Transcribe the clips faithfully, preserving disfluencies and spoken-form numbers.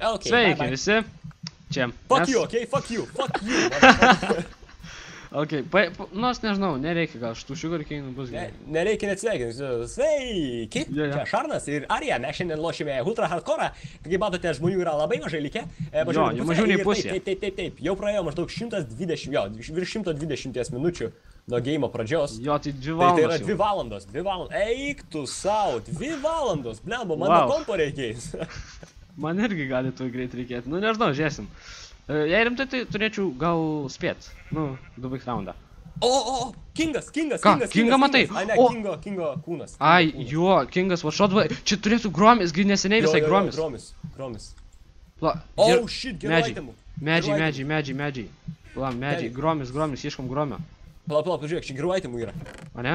Okay, sveiki bye bye. Visi. Čia. Fuck mes... you, okay? Fuck you, fuck you. Okay, pa, pa, nu aš nežinau, nereikia gal šitų sugar cane'ų bus gerai. Ne, nereikia net sveikinti. Sveiki, yeah, yeah. Čia Šarnas ir Arija, mes šiandien lošime Ultra Hardcore. Taigi matote, žmonių yra labai mažai likę. Mažiau nei pusė. Nei pusė. Taip, taip, taip, taip, jau praėjo maždaug šimtas dvidešimt, jo, virš šimto dvidešimties minučių nuo geimo pradžios. Jo, tai dvi valandos. Tai, tai yra dvi valandos, dvi valandos. Eik tu sau, dvi valandos, blemba, mano wow. Kompo reikės. Man irgi gali tu greit reikėti, nu nežinau, žiūrėsim. Jei rimtai, tai turėčiau gal spėt. Nu, dubai raundą. O, o, o, Kingas, Kingas, Ką? Kingas, Kinga matai? A, ne, o. Kingo, Kingo Kūnas. Kingo Ai, kūnas. Jo, Kingas, va šodva. Čia turėtų gromis, gi neseniai visai gromis. Jo, gromis, gromis. Pla, oh, shit, gerų itemų. Medžiai, medžiai, medžiai, medžiai. Pla, medžiai, gromis, gromis, ieškom gromio. Pala, pala, pažiūrėk, čia gerų itemų yra. A ne?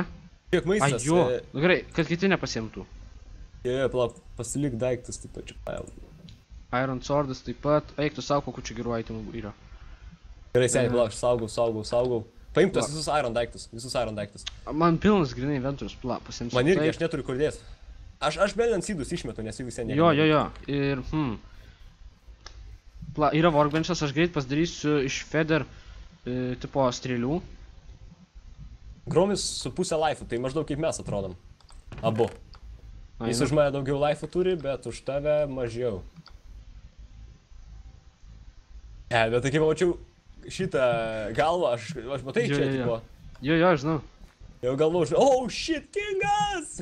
Kiek maistas. Ai, jo, e... gerai, kad kiti nepasiimtų. Jo, jo, pala, pasilik daiktus taip pačiu. Iron Swordas taip pat. Eik tu savo, kokiu čia gerų itemų yra. Gerai, seniai, pala, aš saugau, saugau, saugau. Paimk tos visus Iron daiktus, visus Iron daiktus. Man pilnas grinai inventorius, pala, pasiimsiu. Man irgi, aš neturiu kur dės. Aš, aš belen sidus išmetu, nes jeigu seniai. Jo, jo, jo. Ir, hm. Pala, yra Vorkbensas, aš greit pasidarysiu iš Feder e, tipo strėlių. Gromis su pusę laifų, tai maždaug kaip mes atrodom. Abu. Aina. Jis už mane daugiau laifų turi, bet už tave mažiau. Ne, bet kai pamačiau šitą galvą, aš, aš matai jo, čia jo, tipo. Jo, jo, žinau. Jau galvau, žinau. Oh, shit, Kingas!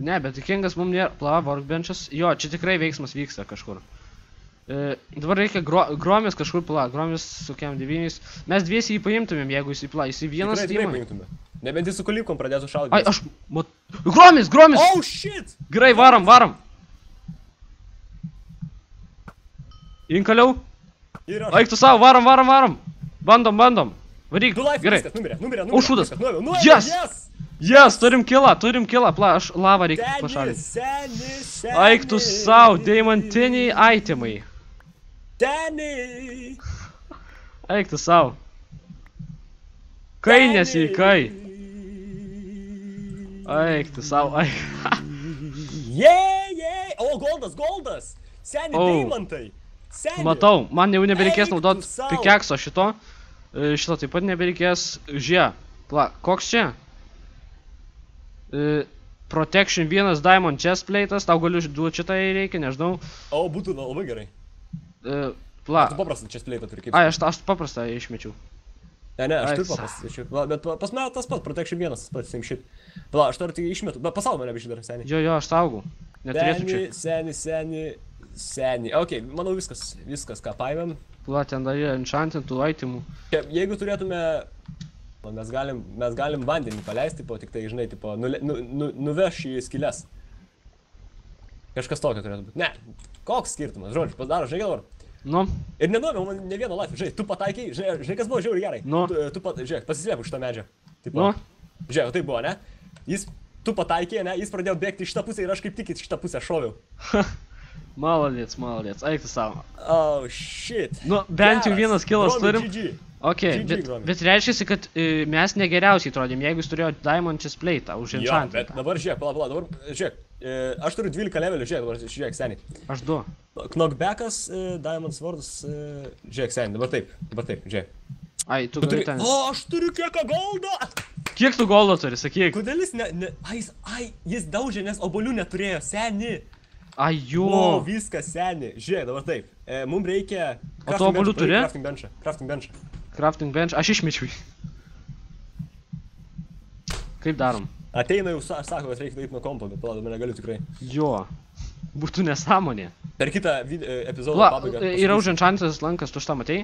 Ne, bet Kingas mums nėra. Pla, Vorkbenčas. Jo, čia tikrai veiksmas vyksta kažkur. E, dabar reikia gro, gromis kažkur, pla, gromis su kem devyniais. Mes dviesi jį paimtumėm, jeigu jis į pla, jis į vienas teimą. Nebent jis su kolipkom pradėtų šaudyti. Ai, aš... Mat... Gromis, gromis! Oh, shit! Gerai, varam, varam! Inkaliau. Eik tu savo, varom, varom, varom. Bandom, bandom. Varyk, gerai. O šūdas. Yes, yes, turim kilą, turim kilą. Pla, aš lavą reikia pašalinti. Eik tu savo, deimantiniai aitimai. Eik tu savo. Kai nesi, kai. Eik tu savo, eik. Yeah, yeah. O, goldas, goldas. Seni deimantai. Senior. Matau, man jau nebereikės naudot pikekso šito. Šito taip pat nebereikės. Žie, pla, koks čia? E, Protection vienas Diamond chest plate'as. Tau galiu duoti šitą, reikia, nežinau. O, būtų na, labai gerai. E, pla. Tu paprastą chest plate'ą turi kaip. Ai, aš, aš paprastą išmečiau. Ne, ne, aš turiu paprastą išmečiau. Bet pas mane tas pats, Protection vienas, tas pats, same shit. Pla, aš turiu tik išmetu, bet pasaulio mane biškai dar, seniai. Jo, jo, aš saugau. Neturėsiu čia. Seni, seni, seni. Seniai, okei, okay, manau viskas, viskas ką paimėm. Pla, ten dar yra enchantintų laitimų. Jeigu turėtume, mes galim, mes galim vandenį paleisti, po tik tai, žinai, tipo, nule, nu, nu, nuveš į skyles. Kažkas tokio turėtų būti. Ne, koks skirtumas, žodžiu, pasidaro, žinai, galvar. Nu. Ir nenuomėjau man ne vieno laifio, žinai, tu pataikiai, žinai, žinai, kas buvo žiauriai gerai. Nu. Tu, tu pat, žiūrėk, pasislėp už šitą medžio. Tipo, nu. Žiūrėk, tai buvo, ne? Jis, tu pataikė, ne, jis pradėjo bėgti šitą pusę ir aš kaip tik į šitą pusę šoviau. Maladėts, maladėts, eik tu savo. Oh, shit. Nu, bent jau vienas kilas turim. Ok, bet reiškiasi, kad mes negeriausiai atrodėm, jeigu jis turėjo Diamond chest plate'ą už enchantmentą. Jo, bet dabar žiūrėk, pala, pala, dabar žiūrėk. Aš turiu dvylika levelių, žiūrėk, dabar žiūrėk, seniai. Aš du. Knockbackas, Diamond Swordas, žiūrėk, seniai, dabar taip, dabar taip, žiūrėk. Ai, tu gali ten... O, aš turiu kieko goldo! Kiek tu goldo turi, sakyk? Kodėl jis ne... Ai, jis daužė, nes obolių neturėjo, seniai. Ai, jo. O, viskas seni. Žiūrėk, dabar taip. E, mums reikia... O tu obolių turi? Crafting bench. Crafting bench. Crafting bench. Aš išmečiu. Kaip darom? Ateina jau, aš sakau, kad reikia eiti nuo kompo, bet pala, dabar negaliu tikrai. Jo. Būtų nesąmonė. Per kitą epizodą pabaigą. Pala, yra uženčantis lankas, tu šitą matei?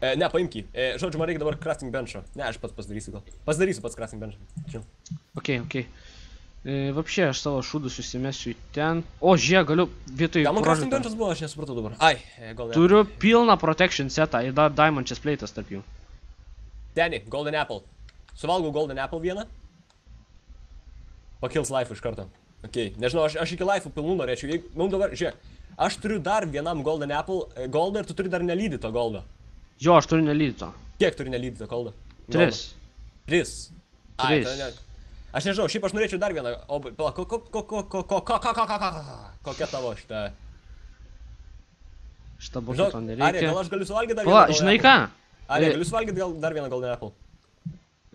E, ne, paimk jį. E, žodžiu, man reikia dabar crafting bench'o. Ne, aš pats pasidarysiu gal. Pasidarysiu pats crafting bench'o. Čia. Okei, okei. Vapščiai, aš savo šūdus susimesiu į ten. O, žie, galiu vietoj... Ką man crafting bench'as buvo, aš nesupratau dabar. Ai, gal ne. Turiu pilną protection setą ir dar Diamond chest plate'as tarp jų. Danny, Golden Apple. Suvalgau Golden Apple vieną. Pakils life iš karto. Okei, nežinau, aš iki life'ų pilnų norėčiau. Mums dabar, žie, aš turiu dar vienam Golden Apple goldą ir tu turi dar nelydyto goldą. Jo, aš turiu nelydyto. Kiek turi nelydyto goldą? Tris. Tris. Ai, tai ne... Aš nežinau, šiaip aš norėčiau dar vieną, o, pala, ko, ko, ko, ko, ko, ko, ko, ko, ko, ko, kokia tavo šitą? Šitą boką to nereikia. Arija, gal aš galiu suvalgyti dar vieną Golden Apple? Žinai ką? Arija, galiu suvalgyti dar vieną Golden Apple?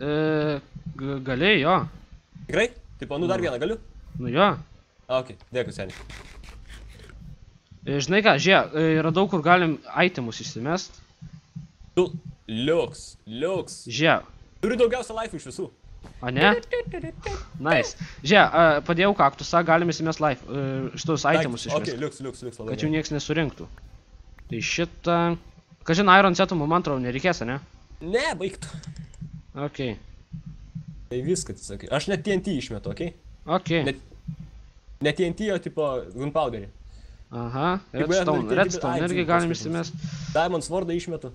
Eee, galiai, jo. Tikrai? Tipo, nu dar vieną galiu? Nu jo. A, ok, dėkui, seniai. Žinai ką, žiūrėk, yra daug kur galim itemus išsimest. Tu, liuks, liuks. Žiūrėk. Turiu daugiausia laifų iš visų. A ne? Nice. Žiūrėk, padėjau kaktusą, galim įsimest laifų, šitus itemus išmest. Ok, liuks, liuks, liuks. Kad jų nieks nesurinktų. Tai šitą... Kažin, Iron Setų man atrodo nereikės, ane? Ne, baigtų. Ok. Tai viską atsisakai. Aš net T N T išmetu, ok? Ok. Net T N T, o tipo gunpowderį. Aha, redstone, redstone irgi galim išsimest. Diamond Swordą išmetu.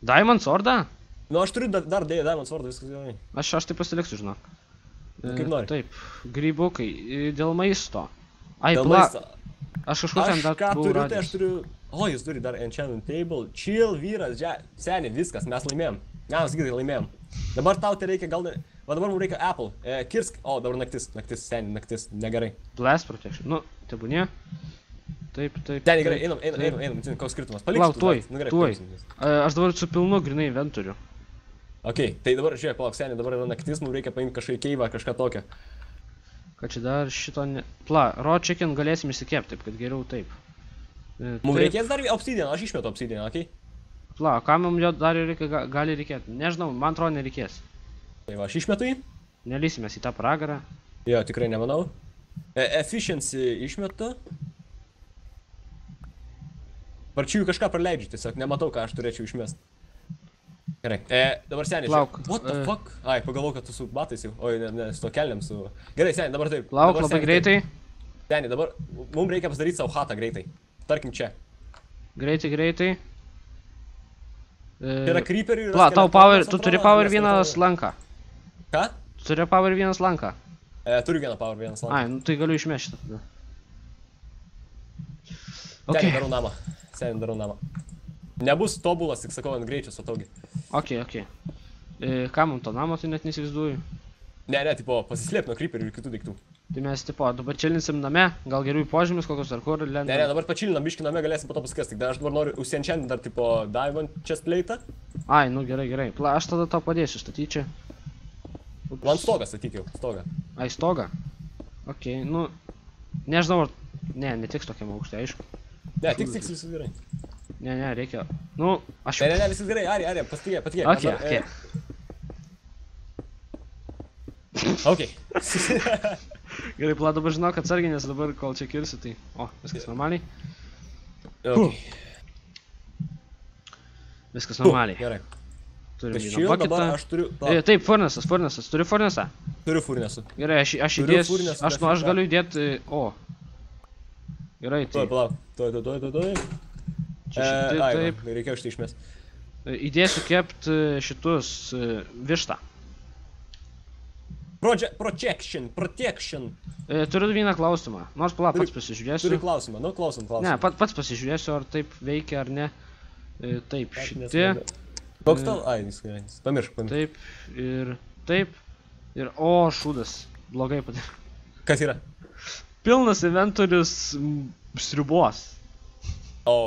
Diamond Swordą? Nu, aš turiu dar dėję Diamond Swordą, viskas gerai. Aš tai pasiliksiu, žinok. Kaip nori. Taip, grybukai, dėl maisto. Ai, bla... Aš kažkur ten dar buvau radęs. Aš ką turiu, tai aš turiu... O, jūs turi dar Enchantment Table. Chill, vyras, seniai, viskas, mes laimėjom. Galima sakyti, laimėjom. Dabar tau tai reikia gal... Va dabar mums reikia Apple, kirsk, o dabar naktis, naktis, seniai, naktis, negerai. Blast protection, nu, tebūnė. Taip, taip, taip. Seniai, gerai, einam, einam, einam, einam, koks skirtumas, paliksiu tuoj, tuoj. Aš dabar su pilnu grinai inventoriu. Ok, tai dabar, žiūrėk, palauk, seniai, dabar yra naktis, mums reikia paimti kažką į keivą, kažką tokią. Ką čia dar šito ne... Pla, raw chicken galėsim įsikepti, taip, kad geriau taip. Mums reikės dar obsidianą, aš išmetu obsidianą, ok? Pla, kam mums jo dar gali reikėti? Nežinau, man atrodo nereikės. Tai va, aš išmetu jį. Nelysimės į tą pragarą. Jo, tikrai nemanau. Efficiency išmetu. Varčiu jų kažką praleidžiu, tiesiog nematau, ką aš turėčiau išmest. Gerai, dabar seniai, žiūrėk. What the fuck? Ai, pagalvau, kad tu su batais jau. Oi, ne, su to kelniam su... Gerai, seniai, dabar taip. Lauk, labai greitai. Seniai, dabar mums reikia pasidaryti savo hatą greitai. Tarkim čia. Greitai, greitai. Tai yra creeperių ir... Pla, tau power, tu turi power vienas lanką. Ką? Tu turi power vienas lanką. E, turiu vieną power vienas lanką. Ai, nu tai galiu išmešti tada. Ok. Seniai darau namą. Seniai darau namą. Nebus tobulas, tik sakau, ant greičios, o taugi. Ok, ok. Ką man to namo, tai net nesivizduoju. Ne, ne, tipo, pasislėp nuo creeperių ir kitų daiktų. Tai mes, tipo, dabar čilinsim name, gal geriau į požymius kokios ar kur lendam. Ne, ne, dabar pačilinam, biškį name galėsim po to pasikast. Tik aš dabar noriu užsienčiandį dar, tipo, diamond chestplate'ą. Ai, nu gerai, gerai. Pla, aš tada tau padėsiu statyti čia. Man stogą statyk jau, stogą. Ai, stogą? Ok, nu, nežinau, ne, netiks tokiam aukštė, aišku. Ne, tiks, tiks, viskas gerai. Ne, ne, reikia, nu, aš... Ne, ne, ne, viskas gerai, Arija, Arija, pasitikė, patikė. Ok, ok. Ok. Gerai, Pla, dabar žinau, kad sargi, nes dabar kol čia kirsiu, tai... O, viskas normaliai. Viskas normaliai. Gerai. Turim vieną paketą. Aš turiu... Taip, furnasas, furnasas. Turiu furnasą? Turiu furnasą. Gerai, aš įdėsiu... Aš galiu įdėti... O. Gerai, tai... Tuoj, Pla. Tuoj, tuoj, tuoj, tuoj, tuoj. Čia šitai, taip. Reikia štai išmės. Įdėsiu kept šitus vištą. Protection, protection. Turiu vieną klausimą, nors Pala, pats pasižiūrėsiu. Turiu klausimą, nu klausim klausimą. Ne, pats pasižiūrėsiu, ar taip veikia, ar ne. Taip, šitie. Koks tau? Ai, viskai, pamiršk, pamiršk. Taip, ir taip. Ir, o, šūdas, blogai padarė. Kas yra? Pilnas inventorius sriubos. O.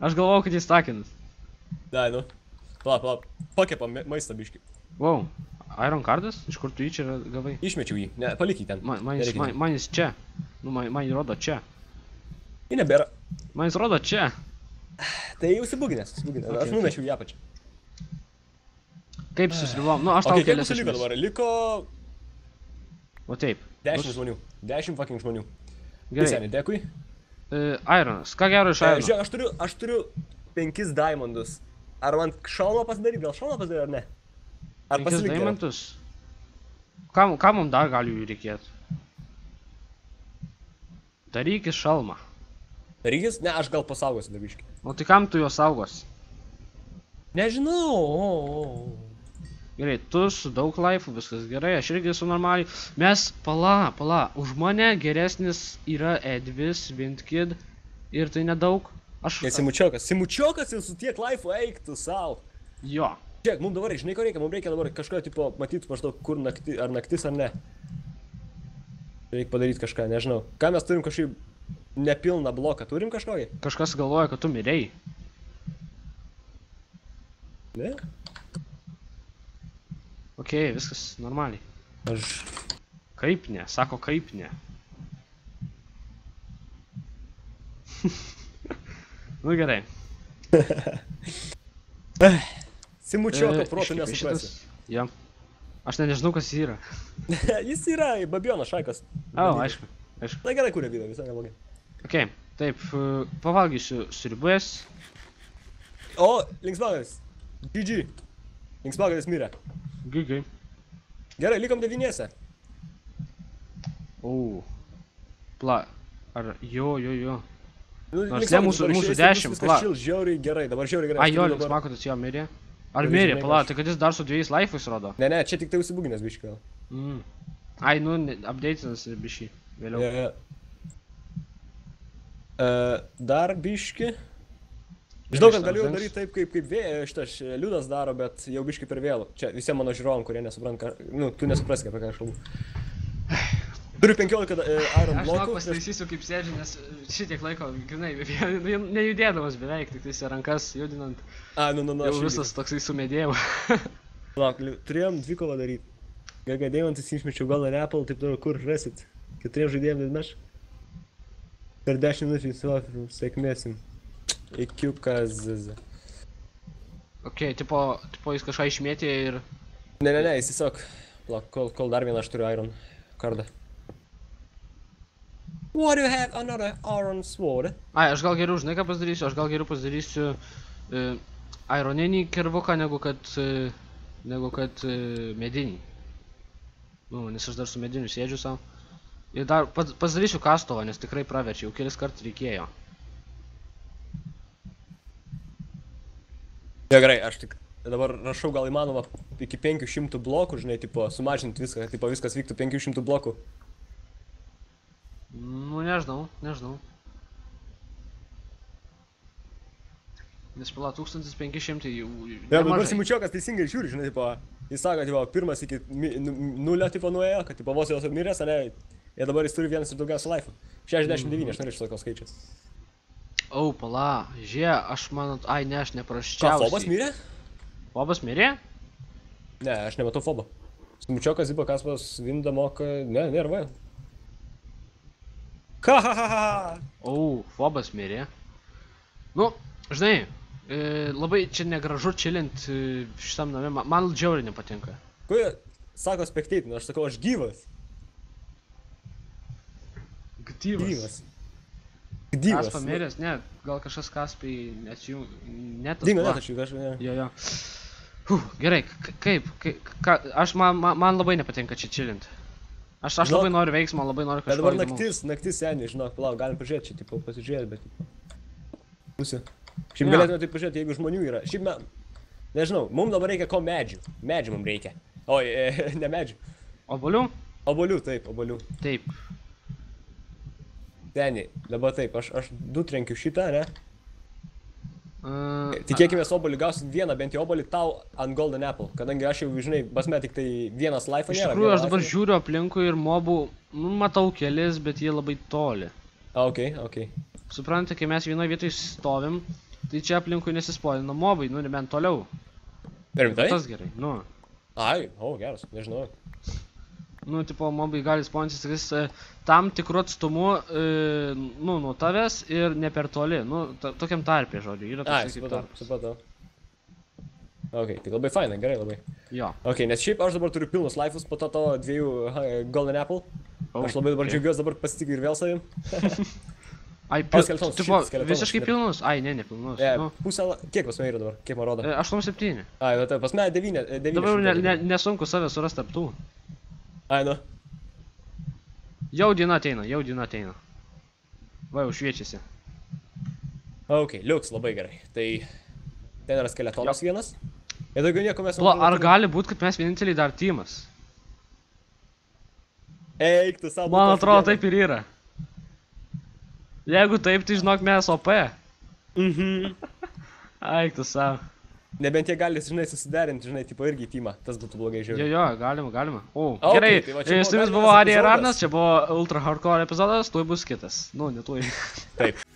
Aš galvau, kad jis takinas. Dai, nu. Pala, pala, pakepam maistą biškį. Wow. Iron kardas? Iš kur tu jį čia gavai? Išmečiau jį, ne, palikyj ten. Man jis čia. Nu, man jį rodo čia. Jį nebėra. Man jis rodo čia. Tai jau susibuginęs, susibuginęs. Aš numečiau jį apačią. Kaip susiriuvom? Nu, aš tau kelias išmės. Ok, kaip liko dabar? Liko... O taip. Dešimt žmonių. Dešimt fucking žmonių. Gerai. Seniai, dėkui. Ironas. Ką gero iš Irono? Žiūrėk, aš turiu, aš turiu penkis diamondus. Ar man šauną pasidaryt? Gal šauną pasidaryt ar ne? Ar pasilikti yra? Ką mums dar gali jų reikėti? Darykis šalmą. Darykis? Ne, aš gal pasaugosiu dabiškai. O tai kam tu jo saugosi? Nežinau. Gerai, tu su daug laifų, viskas gerai, aš irgi su normaliai. Mes, pala, pala, už mane geresnis yra Edvis, Vintkid ir tai nedaug. Simučiokas, simučiokas ir su tiek laifų eiktų savo. Jo. Žiūrėk, mums dabar, žinai ko reikia, mums reikia dabar kažko tipo matyti maždaug kur naktis, ar naktis ar ne. Reikia padaryti kažką, nežinau. Ką mes turim kažkaip nepilną bloką turim kažkokį? Kažkas galvoja, kad tu mirei. Ne? Ok, viskas normaliai. Aš... Kaip ne? Sako, kaip ne. Nu gerai. Simučioto protų nesuprasi. Jo. Aš ne nežinau, kas jis yra. Jis yra babionas šaikas. O, aišku, aišku. Na gerai, kuria vyda, visai neblogai. Ok, taip, pavalgysiu sriubės. O, linksmagalis. G G. Linksmagalis mirė. G G. Gerai, likom devyniese. O. Pla, ar jo, jo, jo. Nors ne, mūsų dešimt, pla. Žiauriai gerai, dabar žiauriai gerai. A, jo, linksmagalis jo mirė. Ar mirė, pala, tai kad jis dar su dviejais laifais rodo? Ne, ne, čia tik tai užsibūginęs biškai. Ai, nu, updateinas biškai vėliau. Dar biškai. Žinau, kad galiu daryti taip, kaip šitas liūdas daro, bet jau biškai per vėlų. Čia visiem mano žiūrovam, kurie nesupranta, nu, tu nesuprasi, apie ką aš kalbu. Turiu penkiolika iron blokų. Aš žinau, pasitaisysiu kaip sėdžiu, nes šitiek laiko, grinai, nejudėdamas beveik, tik tais rankas judinant. A, nu, nu, nu, aš jau visas toksai sumedėjau. Lauk, turėjom dvi kovą daryti. Gaga deimantis išmečiau Golden Apple, taip turiu, kur rasit? Keturiem žaidėjom didmeš? Per dešimt minučių įsilaukti, sėkmėsim. Ikiukas. Ok, tipo, tipo jis kažką išmėtė ir... Ne, ne, ne, jis tiesiog. Lauk, kol dar vieną aš turiu iron kardą. What do you have another Iron Sword? Ai, aš gal geriau, žinai ką pasidarysiu, aš gal geriau pasidarysiu ironinį kirvuką, negu kad negu kad medinį. Nu, nes aš dar su mediniu sėdžiu savo. Ir dar pasidarysiu kastovą, nes tikrai praverčiau, kelis kart reikėjo. Jo, gerai, aš tik dabar rašau gal įmanoma iki penkių šimtų blokų, žinai, tipo sumažinti viską, tipo viskas vyktų penkių šimtų blokų. Nu, nežinau, nežinau. Nes pala, tūkstantis penki šimtai jau... Ja, dabar Simučiokas teisingai žiūri, žinai, tipo, jis sako, tipo, pirmas iki nulio, tipo, nuėjo, kad, tipo, vos jau mirės, ane, ir dabar jis turi vienas ir daugiausia laifų. šešiasdešimt devyni, aš norėčiau tokios skaičius. Au, pala, žie, aš manau, ai, ne, aš nepraščiausiai. Ką, Fobas mirė? Fobas mirė? Ne, aš nematau Fobo. Simučiokas, tipo, Kaspas, Vinda, Moka, ne, nėra vaja. Hahahaha. O, Fobas mirė. Nu, žinai, labai čia negražu čilint šitam name, man džiauriai nepatinka. Kuo sako spekteitinė, aš sakau, aš gyvas. Gyvas. Gyvas. Kaspa mirės, ne, gal kažkas Kaspai atsijungi, netas. Dingo, net aš jau kažkai. Jo, jo. Gerai, kaip, aš man labai nepatinka čia čilint. Aš labai noriu veiksmą, labai noriu kažko įdomu. Bet dabar naktis, naktis seniai, žinok, palauk, galim pažiūrėti čia, tipo, pasižiūrėti, bet, tipo, pusė. Šiaip galėtume taip pažiūrėti, jeigu žmonių yra. Šiaip, na, nežinau, mums dabar reikia ko medžių. Medžių mums reikia. Oi, ne medžių. Obolių? Obolių, taip, obolių. Taip. Seniai, dabar taip, aš du trenkiu šitą, ne? Tikėkimės obolį, gausit vieną, bent jau obolį tau ant Golden Apple, kadangi aš jau, žinai, basme tik tai vienas laifą nėra. Iš tikrųjų, aš dabar žiūriu aplinkui ir mobų, nu, matau kelis, bet jie labai toli. Ok, ok. Suprantate, kai mes vienoje vietoje stovim, tai čia aplinkui nesispolina mobai, nu, nebent toliau. Per vidai? Tas gerai, nu. Ai, o, geras, nežinau. Nu, tipo, mobai gali sponsis vis tam tikru atstumu, nu, nuo tavęs ir ne per toli, nu, tokiam tarpė, žodžiu, yra toks kaip tarpas. Ai, supratau, supratau. Ok, tai labai fainai, gerai labai. Jo. Ok, nes šiaip aš dabar turiu pilnus laifus po to tavo dviejų Golden Apple. Aš labai dabar džiaugiuosi, dabar pasitikiu ir vėl savim. Ai, tipo, visiškai pilnus? Ai, ne, ne pilnus. Pusę, kiek pas mane yra dabar, kiek man rodo? aštuoniasdešimt septyni. Ai, pas mane devyniasdešimt. Dabar nesunku save surasti tarp tų. Ai, nu. Jau diena ateina, jau diena ateina. Va, jau šviečiasi. Ok, liuks, labai gerai. Tai ten yra skeletonas vienas. Ir daugiau nieko mes... Pla, ar gali būt, kad mes vieninteliai dar teamas? Eik, tu savo... Man atrodo, taip ir yra. Jeigu taip, tai žinok, mes O P. Mhm. Eik, tu savo. Nebent jie gali, žinai, susiderinti, žinai, tipo irgi teamą. Tas būtų blogai žiūrėti. Jo, jo, galima, galima. O, okay, gerai, tai va, čia su jumis buvo Arija ir Arnas, čia buvo Ultra Hardcore epizodas, tuoj bus kitas. Nu, ne tuoj. Taip.